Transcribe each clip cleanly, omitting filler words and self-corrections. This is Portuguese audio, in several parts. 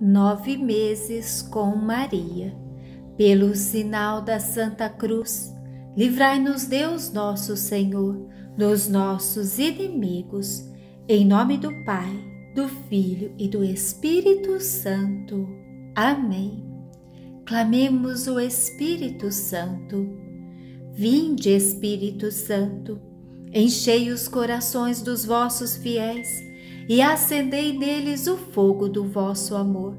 9 meses com Maria. Pelo sinal da Santa Cruz, livrai-nos Deus nosso Senhor dos nossos inimigos, em nome do Pai, do Filho e do Espírito Santo. Amém. Clamemos o Espírito Santo. Vinde, Espírito Santo, enchei os corações dos vossos fiéis e acendei neles o fogo do vosso amor.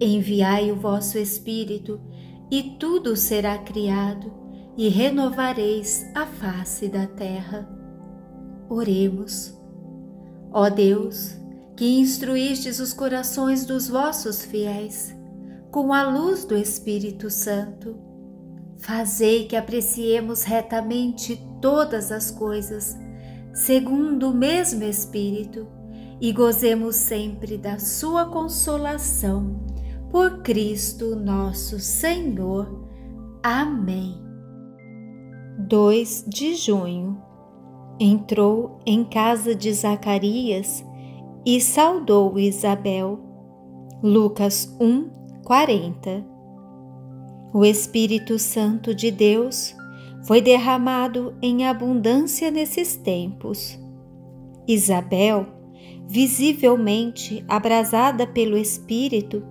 Enviai o vosso Espírito, e tudo será criado, e renovareis a face da terra. Oremos. Ó Deus, que instruístes os corações dos vossos fiéis com a luz do Espírito Santo, fazei que apreciemos retamente todas as coisas, segundo o mesmo Espírito, e gozemos sempre da sua consolação. Por Cristo nosso Senhor. Amém. 2 de junho. Entrou em casa de Zacarias e saudou Isabel. Lucas 1:40. O Espírito Santo de Deus foi derramado em abundância nesses tempos. Isabel, visivelmente abrasada pelo Espírito,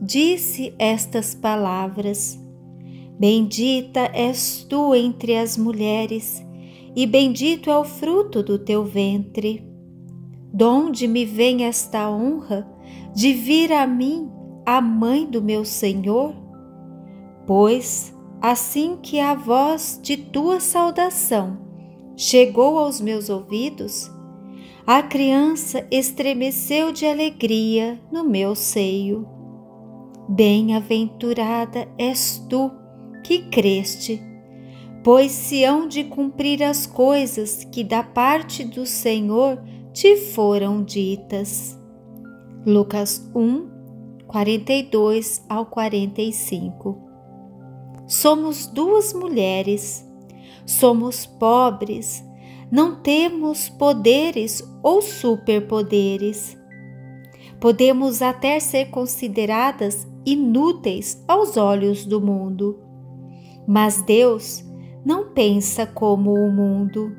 disse estas palavras: Bendita és tu entre as mulheres, e bendito é o fruto do teu ventre. Donde me vem esta honra de vir a mim, a mãe do meu Senhor? Pois, assim que a voz de tua saudação chegou aos meus ouvidos, a criança estremeceu de alegria no meu seio. Bem-aventurada és tu que creste, pois se hão de cumprir as coisas que da parte do Senhor te foram ditas. Lucas 1:42-45. Somos 2 mulheres, somos pobres, não temos poderes ou superpoderes. Podemos até ser consideradas inúteis aos olhos do mundo. Mas Deus não pensa como o mundo.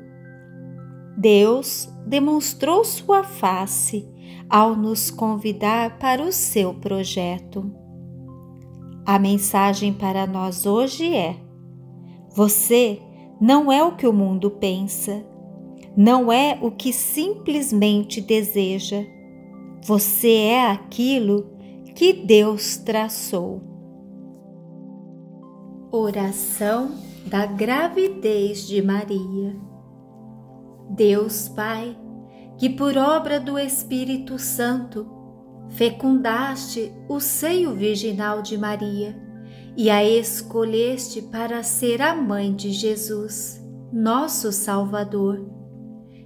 Deus demonstrou sua face ao nos convidar para o seu projeto. A mensagem para nós hoje é: você não é o que o mundo pensa. Não é o que simplesmente deseja. Você é aquilo que Deus traçou. Oração da gravidez de Maria. Deus Pai, que por obra do Espírito Santo fecundaste o seio virginal de Maria e a escolheste para ser a mãe de Jesus, nosso Salvador.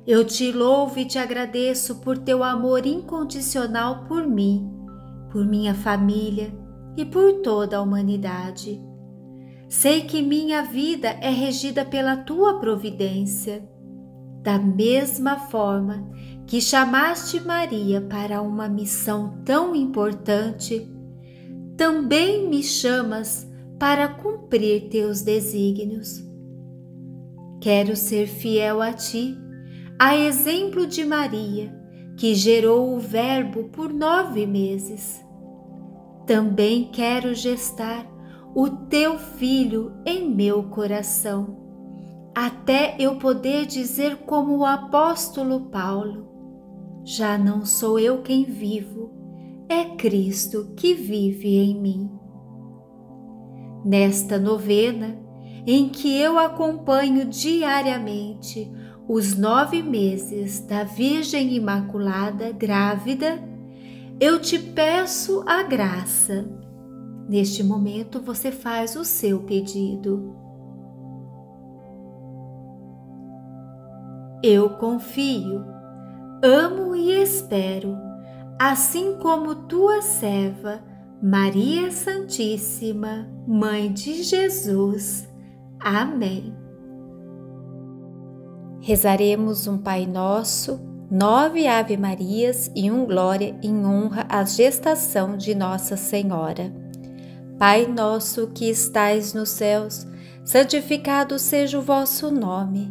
Eu te louvo e te agradeço por teu amor incondicional por mim, por minha família e por toda a humanidade. Sei que minha vida é regida pela tua providência. Da mesma forma que chamaste Maria para uma missão tão importante, também me chamas para cumprir teus desígnios. Quero ser fiel a ti, a exemplo de Maria, que gerou o Verbo por 9 meses. Também quero gestar o teu filho em meu coração, até eu poder dizer como o apóstolo Paulo: já não sou eu quem vivo, é Cristo que vive em mim. Nesta novena, em que eu acompanho diariamente os 9 meses da Virgem Imaculada grávida, eu te peço a graça. Neste momento você faz o seu pedido. Eu confio, amo e espero, assim como tua serva, Maria Santíssima, Mãe de Jesus. Amém. Rezaremos um Pai Nosso 9 Ave Marias e um Glória em honra à gestação de Nossa Senhora. Pai nosso que estais nos céus, santificado seja o vosso nome.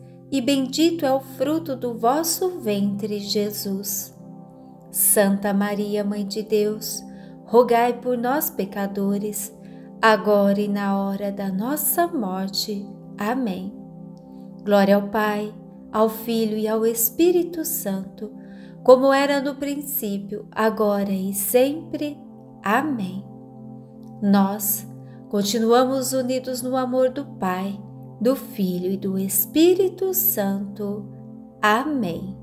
e bendito é o fruto do vosso ventre, Jesus. Santa Maria, Mãe de Deus, rogai por nós, pecadores, agora e na hora da nossa morte. Amém. Glória ao Pai, ao Filho e ao Espírito Santo, como era no princípio, agora e sempre. Amém. Nós continuamos unidos no amor do Pai, do Filho e do Espírito Santo. Amém.